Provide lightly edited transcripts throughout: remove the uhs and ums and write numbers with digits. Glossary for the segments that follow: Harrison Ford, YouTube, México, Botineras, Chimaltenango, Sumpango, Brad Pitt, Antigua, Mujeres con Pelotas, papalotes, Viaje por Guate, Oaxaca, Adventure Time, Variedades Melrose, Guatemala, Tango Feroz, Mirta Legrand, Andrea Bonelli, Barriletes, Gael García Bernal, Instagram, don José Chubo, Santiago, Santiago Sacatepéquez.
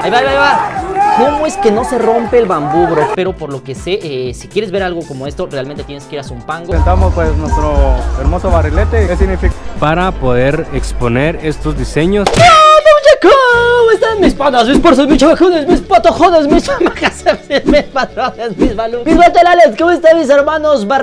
Ahí va, ahí va, ahí va. ¿Cómo es que no se rompe el bambú, bro? Pero por lo que sé, si quieres ver algo como esto, realmente tienes que ir a Sumpango. Presentamos pues nuestro hermoso barrilete. ¿Qué significa? Para poder exponer estos diseños. ¿Cómo están mis patas, mis porzos, mis chavajones, mis patojones, mis chamacas, mis patrones, mis balús, mis batalales? ¿Cómo están mis hermanos? ¿Cómo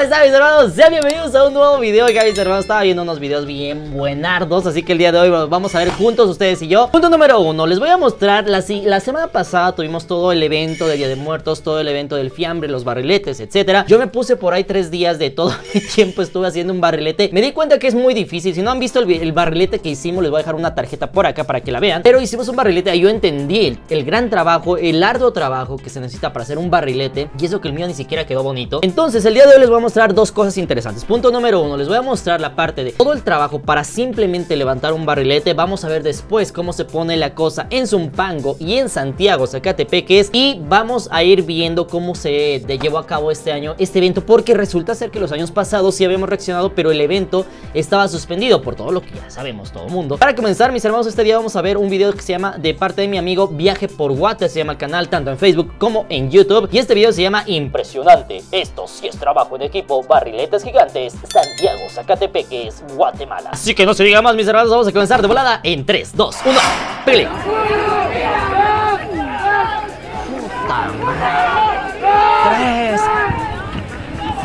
están mis hermanos? Sean bienvenidos a un nuevo video. Acá mis hermanos, estaba viendo unos videos bien buenardos, así que el día de hoy vamos a ver juntos ustedes y yo. Punto número uno, les voy a mostrar, la semana pasada tuvimos todo el evento de Día de Muertos, todo el evento del fiambre, los barriletes, etcétera. Yo me puse por ahí 3 días de todo mi tiempo, estuve haciendo un barrilete. Me di cuenta que es muy difícil. Si no han visto el video, el barrilete que hicimos, les voy a dejar una tarjeta por acá para que la vean, pero hicimos un barrilete. Ahí yo entendí el gran trabajo, el arduo trabajo que se necesita para hacer un barrilete, y eso que el mío ni siquiera quedó bonito. Entonces el día de hoy les voy a mostrar dos cosas interesantes. Punto número uno, les voy a mostrar la parte de todo el trabajo para simplemente levantar un barrilete. Vamos a ver después cómo se pone la cosa en Sumpango y en Santiago Sacatepéquez, y vamos a ir viendo cómo se llevó a cabo este año este evento, porque resulta ser que los años pasados sí habíamos reaccionado, pero el evento estaba suspendido por todo lo que ya sabemos todo el mundo. Para comenzar, mis hermanos, este día vamos a ver un video que se llama de parte de mi amigo Viaje por Guate, se llama el canal, tanto en Facebook como en YouTube, y este video se llama Impresionante, esto sí es trabajo en equipo, barriletes gigantes, Santiago Sacatepéquez, Guatemala. Así que no se diga más, mis hermanos, vamos a comenzar de volada en 3, 2, 1, ¡pégale!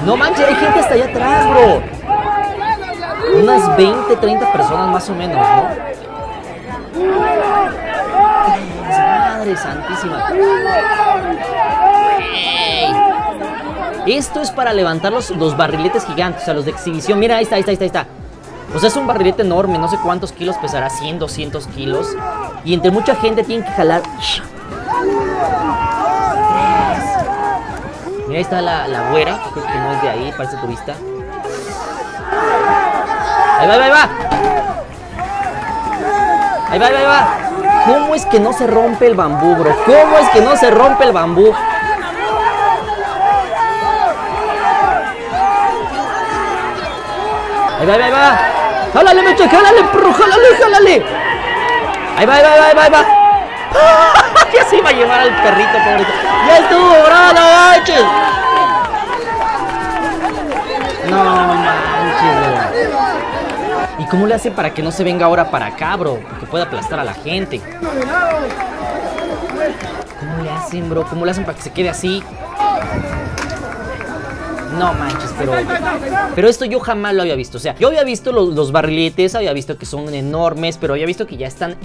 No manches, hay gente hasta allá atrás, bro. Unas 20, 30 personas más o menos, ¿no? ¡Madre santísima! Esto es para levantar los barriletes gigantes, o sea, los de exhibición. Mira, ahí está, ahí está, ahí está. O sea, es un barrilete enorme, no sé cuántos kilos pesará, 100, 200 kilos. Y entre mucha gente tienen que jalar. Mira, ahí está la güera, creo que no es de ahí, parece turista. Ahí va, ahí va, ahí va, ahí va. ¿Cómo es que no se rompe el bambú, bro? ¿Cómo es que no se rompe el bambú? Ahí va, ahí va. ¡Jálale, mecha! ¡Jálale, perro! ¡Jálale, jálale! Ahí va, ahí va, ahí va, ahí va. Ya se iba a llevar al perrito, pobrito. ¡Ya estuvo, bro! ¡No manches! No manches, bro. ¿Y cómo le hace para que no se venga ahora para acá, bro? Porque puede aplastar a la gente. ¿Cómo le hacen, bro? ¿Cómo le hacen para que se quede así? No manches, pero esto yo jamás lo había visto. O sea, yo había visto los barriletes, había visto que son enormes, pero había visto que ya están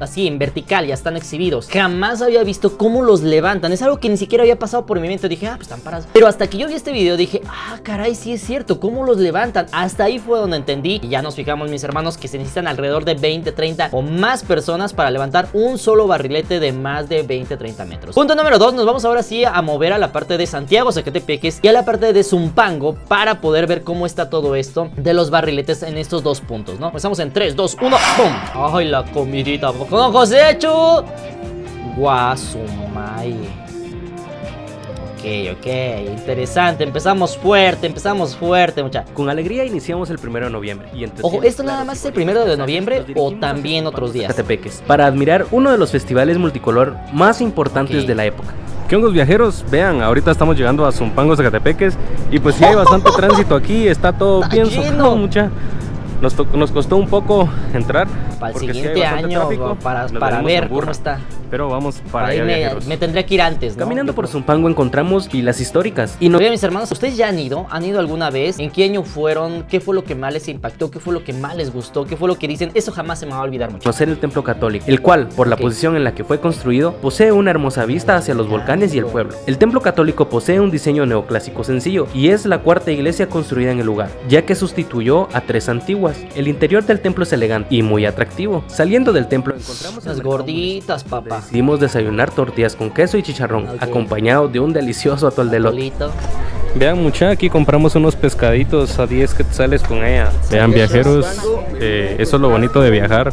así en vertical, ya están exhibidos. Jamás había visto cómo los levantan. Es algo que ni siquiera había pasado por mi mente. Dije, ah, pues están parados. Pero hasta que yo vi este video dije, ah, caray, sí es cierto, cómo los levantan. Hasta ahí fue donde entendí. Y ya nos fijamos, mis hermanos, que se necesitan alrededor de 20, 30 o más personas para levantar un solo barrilete de más de 20, 30 metros. Punto número 2, nos vamos ahora sí a mover a la parte de Santiago Sacatepéquez y a la parte de Sumpango para poder ver cómo está todo esto de los barriletes en estos dos puntos, ¿no? Empezamos en 3, 2, 1, ¡pum! ¡Ay, la comidita! ¡Don José Chubo! ¡Guasumaye! Ok, interesante, empezamos fuerte, muchachos. Con alegría iniciamos el 1 de noviembre. Y entonces, ojo, esto nada más es el 1 de noviembre o también otros días. Para admirar uno de los festivales multicolor más importantes de la época. ¿Qué onda, viajeros? Vean, ahorita estamos llegando a Sumpango, Sacatepéquez, y pues sí hay bastante tránsito aquí, está todo bien socado, mucha. Nos costó un poco entrar. Para el siguiente año, tráfico, para ver cómo está. Pero vamos para allá, me tendría que ir antes, ¿no? Caminando por Sumpango encontramos vilas históricas. Y no... Oigan, mis hermanos, ¿ustedes ya han ido? ¿Han ido alguna vez? ¿En qué año fueron? ¿Qué fue lo que más les impactó? ¿Qué fue lo que más les gustó? ¿Qué fue lo que dicen? Eso jamás se me va a olvidar mucho. Conocer el templo católico, el cual, por la posición en la que fue construido, posee una hermosa vista hacia los volcanes y el pueblo. El templo católico posee un diseño neoclásico sencillo y es la cuarta iglesia construida en el lugar, ya que sustituyó a 3 antiguas. El interior del templo es elegante y muy atractivo. Saliendo del templo encontramos las gorditas, papá. Decidimos desayunar tortillas con queso y chicharrón, acompañado de un delicioso atol de elote. Vean, mucha, aquí compramos unos pescaditos a 10 quetzales con ella. Vean, viajeros, eso es lo bonito de viajar,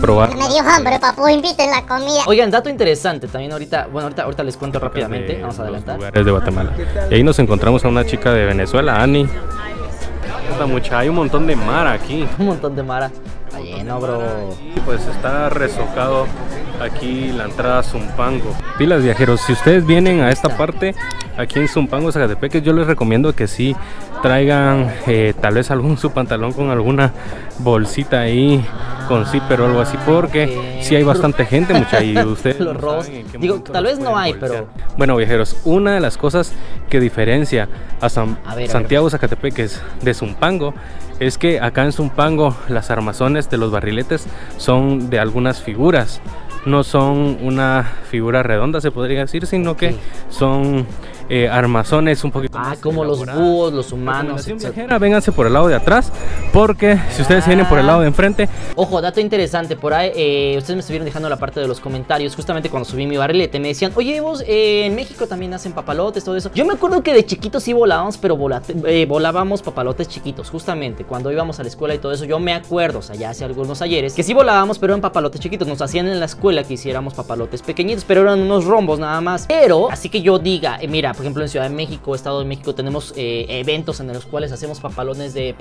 probar. Me dio hambre, papu, inviten la comida. Oigan, dato interesante también ahorita, bueno, ahorita les cuento rápidamente, vamos a adelantar. Lugares de Guatemala. Y ahí nos encontramos a una chica de Venezuela, Ani. Puta mucha, hay un montón de mara aquí. Un montón de mara. Está lleno, bro. Pues está resocado aquí la entrada a Sumpango. Pilas, viajeros, si ustedes vienen a esta parte, aquí en Sumpango, Sacatepéquez, yo les recomiendo que sí traigan tal vez algún su pantalón con alguna bolsita ahí, con zipper o algo así, porque sí hay bastante gente, muchachos. Ustedes los robos, digo, tal vez no hay, pero... Bueno, viajeros, una de las cosas que diferencia a Santiago Sacatepéquez de Sumpango es que acá en Sumpango las armazones de los barriletes son de algunas figuras. No son una figura redonda, se podría decir, sino que son armazones un poquito más como elaboradas. Los búhos, los humanos, viajera, vénganse por el lado de atrás, porque si ustedes vienen por el lado de enfrente... Ojo, dato interesante, por ahí ustedes me estuvieron dejando la parte de los comentarios, justamente cuando subí mi barrilete, me decían, oye, vos en México también hacen papalotes, todo eso. Yo me acuerdo que de chiquitos sí volábamos, pero volábamos papalotes chiquitos, justamente, cuando íbamos a la escuela y todo eso. Yo me acuerdo, o sea, ya hace algunos ayeres, que sí volábamos, pero en papalotes chiquitos, nos hacían en la escuela que hiciéramos papalotes pequeñitos, pero eran unos rombos nada más. Pero así que yo diga, mira, por ejemplo en Ciudad de México, Estado de México, tenemos eventos en los cuales hacemos papalotes de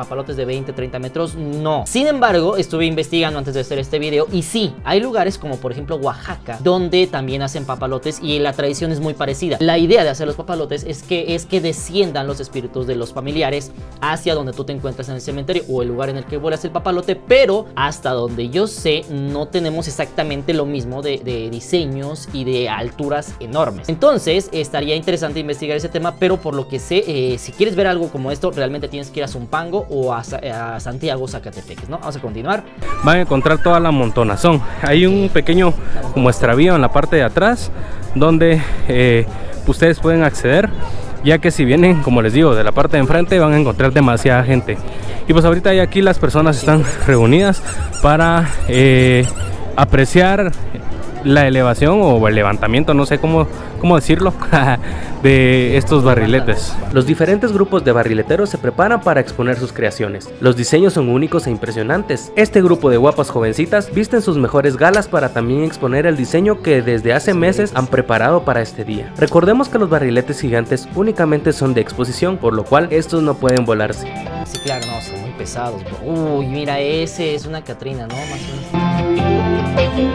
20, 30 metros, no. Sin embargo, estuve investigando antes de hacer este video y sí, hay lugares como por ejemplo Oaxaca, donde también hacen papalotes y la tradición es muy parecida. La idea de hacer los papalotes es que desciendan los espíritus de los familiares hacia donde tú te encuentras en el cementerio o el lugar en el que vuelas el papalote, pero hasta donde yo sé, no tenemos exactamente lo mismo de diseños y de alturas enormes. Entonces estaría interesante investigar ese tema, pero por lo que sé, si quieres ver algo como esto, realmente tienes que ir a Sumpango o a Santiago Sacatepéquez, ¿no? Vamos a continuar. Van a encontrar toda la montonazón. Hay un pequeño como extravío en la parte de atrás donde ustedes pueden acceder, ya que si vienen, como les digo, de la parte de enfrente, van a encontrar demasiada gente. Y pues ahorita ya aquí las personas están reunidas para apreciar la elevación o el levantamiento, no sé cómo decirlo, de estos barriletes. Los diferentes grupos de barrileteros se preparan para exponer sus creaciones. Los diseños son únicos e impresionantes. Este grupo de guapas jovencitas visten sus mejores galas para también exponer el diseño que desde hace meses han preparado para este día. Recordemos que los barriletes gigantes únicamente son de exposición, por lo cual estos no pueden volarse. Sí, claro, no, son muy pesados. Uy, mira, ese es una Catrina, ¿no? Más o menos.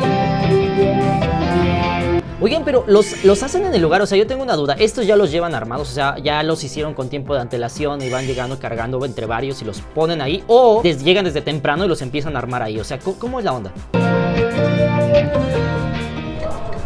Oigan, pero los hacen en el lugar, o sea, yo tengo una duda. Estos ya los llevan armados, o sea, ya los hicieron con tiempo de antelación y van llegando cargando entre varios y los ponen ahí, o llegan desde temprano y los empiezan a armar ahí, o sea, ¿cómo es la onda?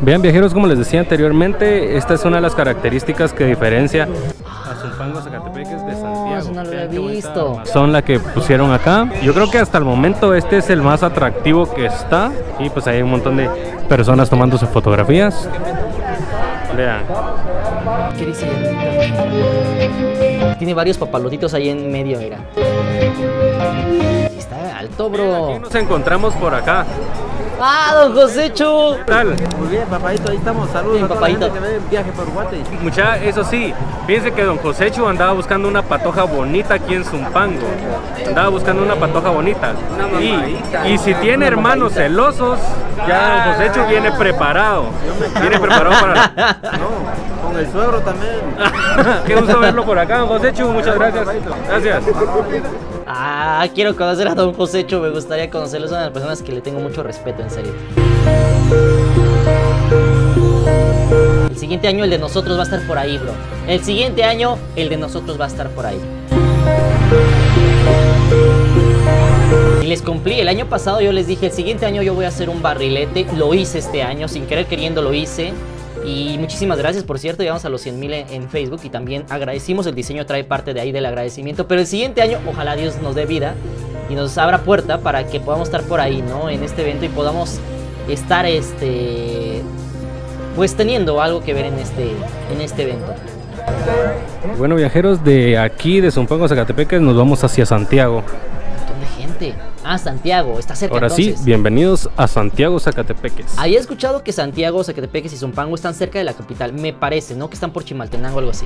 Vean, viajeros, como les decía anteriormente, esta es una de las características que diferencia a Sumpango Sacatepéquez de Santiago. Eso no lo he visto. Son las que pusieron acá. Yo creo que hasta el momento este es el más atractivo que está. Y pues hay un montón de personas tomando sus fotografías. Vean. Tiene varios papalotitos ahí en medio, mira. Está alto, bro. Aquí nos encontramos por acá. ¡Ah, don José Chubo! ¿Qué tal? Muy bien, papadito, ahí estamos. Saludos bien, a toda la gente que ve en Viaje por Guate. Mucha, eso sí, fíjense que don José Chubo andaba buscando una patoja bonita aquí en Sumpango. Andaba buscando una patoja bonita. Y si tiene hermanos celosos, ya don José Chubo viene preparado. Viene preparado para... No, con el suegro también. Qué gusto verlo por acá, don José Chubo. Muchas gracias. Gracias. Ah, quiero conocer a don José Chubo, me gustaría conocerlo, es una de las personas que le tengo mucho respeto, en serio. El siguiente año el de nosotros va a estar por ahí, bro. El siguiente año el de nosotros va a estar por ahí. Y les cumplí, el año pasado yo les dije, el siguiente año yo voy a hacer un barrilete, lo hice este año, sin querer queriendo lo hice. Y muchísimas gracias, por cierto, llegamos a los 100,000 en Facebook y también agradecimos, el diseño trae parte de ahí del agradecimiento, pero el siguiente año ojalá Dios nos dé vida y nos abra puerta para que podamos estar por ahí, ¿no? En este evento y podamos estar, pues teniendo algo que ver en este evento. Bueno, viajeros, de aquí, de Sumpango a Sacatepéquez, nos vamos hacia Santiago. Un montón de gente. Guate a Santiago, está cerca. Ahora entonces sí, bienvenidos a Santiago Sacatepéquez. Había escuchado que Santiago, Sacatepéquez y Sumpango están cerca de la capital, me parece, ¿no? Que están por Chimaltenango o algo así.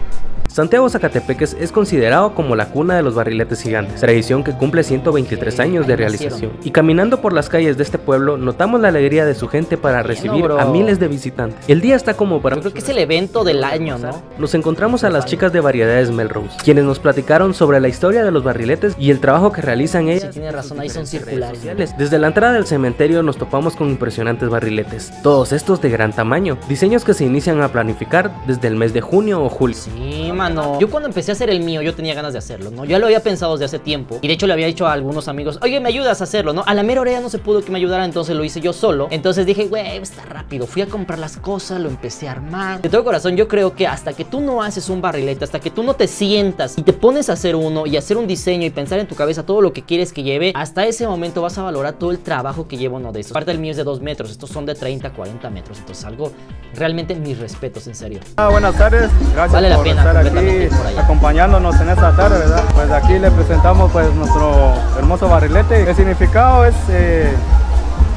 Santiago Sacatepéquez es considerado como la cuna de los barriletes gigantes, tradición que cumple 123 años de realización. Y caminando por las calles de este pueblo, notamos la alegría de su gente para recibir a miles de visitantes. El día está como para... Yo creo que es el evento del año, ¿no? Nos encontramos a las chicas de Variedades Melrose, quienes nos platicaron sobre la historia de los barriletes y el trabajo que realizan ellas. Sí, tiene razón, ahí son circulares. Desde la entrada del cementerio nos topamos con impresionantes barriletes, todos estos de gran tamaño, diseños que se inician a planificar desde el mes de junio o julio. Sí, mano. Yo cuando empecé a hacer el mío, yo tenía ganas de hacerlo, ¿no? Ya lo había pensado desde hace tiempo y de hecho le había dicho a algunos amigos, oye, ¿me ayudas a hacerlo, no? A la mera hora ya no se pudo que me ayudara, entonces lo hice yo solo. Entonces dije, güey, está rápido. Fui a comprar las cosas, lo empecé a armar. De todo corazón, yo creo que hasta que tú no haces un barrilete, hasta que tú no te sientas y te pones a hacer uno y hacer un diseño y pensar en tu cabeza todo lo que quieres que lleve, hasta ese momento vas a valorar todo el trabajo que lleva uno de estos. Aparte el mío es de 2 metros, estos son de 30, 40 metros, entonces algo, realmente mis respetos, en serio. Buenas tardes, gracias vale por la pena estar aquí por allá, acompañándonos en esta tarde, ¿verdad? Pues aquí le presentamos pues nuestro hermoso barrilete. El significado es...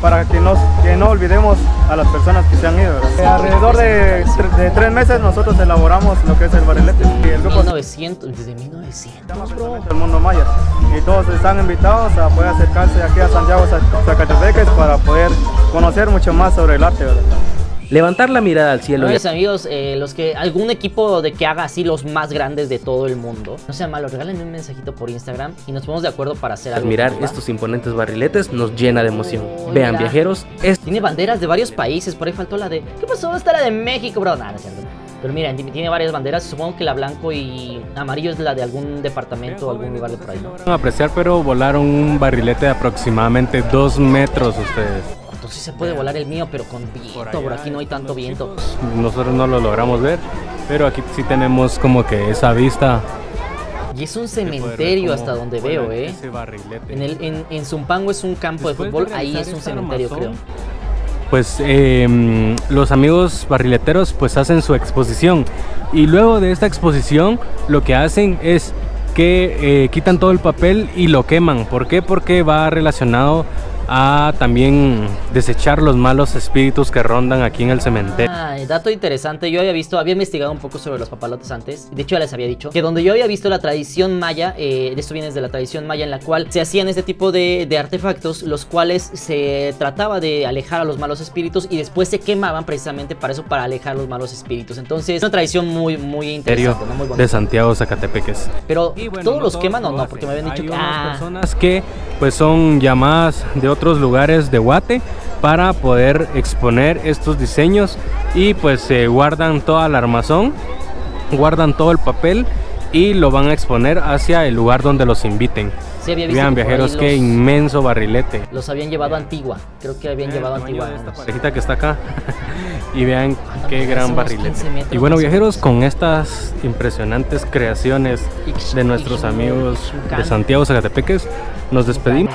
para que no olvidemos a las personas que se han ido, ¿verdad? Alrededor de 3 meses nosotros elaboramos lo que es el barrilete. Y el grupo desde 1900, bro. El mundo maya. Y todos están invitados a poder acercarse aquí a Santiago Sacatepéquez para poder conocer mucho más sobre el arte, ¿verdad? Levantar la mirada al cielo. Mis amigos, los que algún equipo de que haga así los más grandes de todo el mundo, no sean malos, regálenme un mensajito por Instagram y nos ponemos de acuerdo para hacer algo. Admirar estos imponentes barriletes nos llena de emoción. Vean, viajeros, esto tiene banderas de varios países, por ahí faltó la de... ¿Qué pasó? Está la de México, bro. Nada, no es cierto. Pero miren, tiene varias banderas, supongo que la blanco y amarillo es la de algún departamento o algún lugar de por ahí. No apreciar, pero volaron un barrilete de aproximadamente 2 metros ustedes. Sí se puede volar el mío, pero con viento, por aquí no hay tanto viento. Nosotros no lo logramos ver, pero aquí sí tenemos como que esa vista. Y es un cementerio hasta donde veo, ¿eh? En Sumpango es un campo de fútbol, ahí es un cementerio, creo. Pues los amigos barrileteros pues hacen su exposición y luego de esta exposición lo que hacen es que quitan todo el papel y lo queman. ¿Por qué? Porque va relacionado a también desechar los malos espíritus que rondan aquí en el cementerio. Dato interesante, yo había visto, había investigado un poco sobre los papalotes antes, de hecho ya les había dicho que donde yo había visto la tradición maya, esto viene de la tradición maya en la cual se hacían este tipo de artefactos, los cuales se trataba de alejar a los malos espíritus y después se quemaban precisamente para eso, para alejar los malos espíritus. Entonces es una tradición muy, muy interesante, ¿no? Muy bonita. De Santiago Sacatepéquez. Pero bueno, ¿todos los queman o no? Porque me habían dicho que... personas que pues son llamadas de otros lugares de Guate para poder exponer estos diseños y pues se guardan toda la armazón, guardan todo el papel y lo van a exponer hacia el lugar donde los inviten. Sí, había visto. Vean, viajeros, qué inmenso barrilete. Los habían llevado a Antigua, creo que habían llevado a Antigua. Esta parejita que está acá y vean qué gran barrilete. Y bueno, viajeros, con estas impresionantes creaciones de nuestros amigos de Santiago Sacatepéquez, nos despedimos.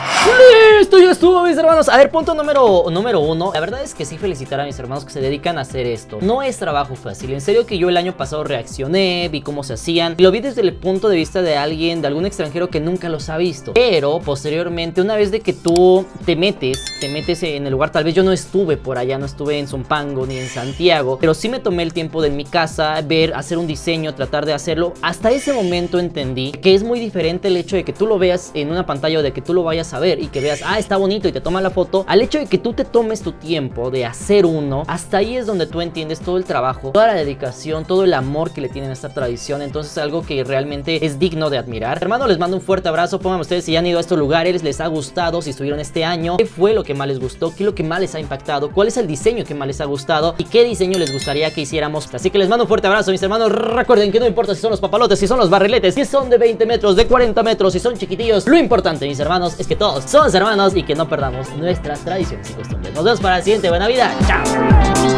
Esto ya estuvo, mis hermanos. A ver, punto número 1. La verdad es que sí, felicitar a mis hermanos que se dedican a hacer esto. No es trabajo fácil. En serio que yo el año pasado reaccioné, vi cómo se hacían. Lo vi desde el punto de vista de alguien, de algún extranjero que nunca los ha visto. Pero posteriormente, una vez de que tú te metes en el lugar, tal vez yo no estuve por allá, no estuve en Sumpango ni en Santiago, pero sí me tomé el tiempo de en mi casa, ver, hacer un diseño, tratar de hacerlo. Hasta ese momento entendí que es muy diferente el hecho de que tú lo veas en una pantalla o de que tú lo vayas a ver y que veas, ah, está bonito y te toma la foto, al hecho de que tú te tomes tu tiempo de hacer uno. Hasta ahí es donde tú entiendes todo el trabajo, toda la dedicación, todo el amor que le tienen a esta tradición. Entonces algo que realmente es digno de admirar. Hermano, les mando un fuerte abrazo. Pónganme ustedes si ya han ido a estos lugares, les ha gustado, si estuvieron este año, qué fue lo que más les gustó, qué es lo que más les ha impactado, cuál es el diseño que más les ha gustado y qué diseño les gustaría que hiciéramos. Así que les mando un fuerte abrazo, mis hermanos. Recuerden que no importa si son los papalotes, si son los barriletes, si son de 20 metros, de 40 metros, si son chiquitillos, lo importante, mis hermanos, es que todos son hermanos y que no perdamos nuestras tradiciones y costumbres. Nos vemos para la siguiente. Buena vida. Chao.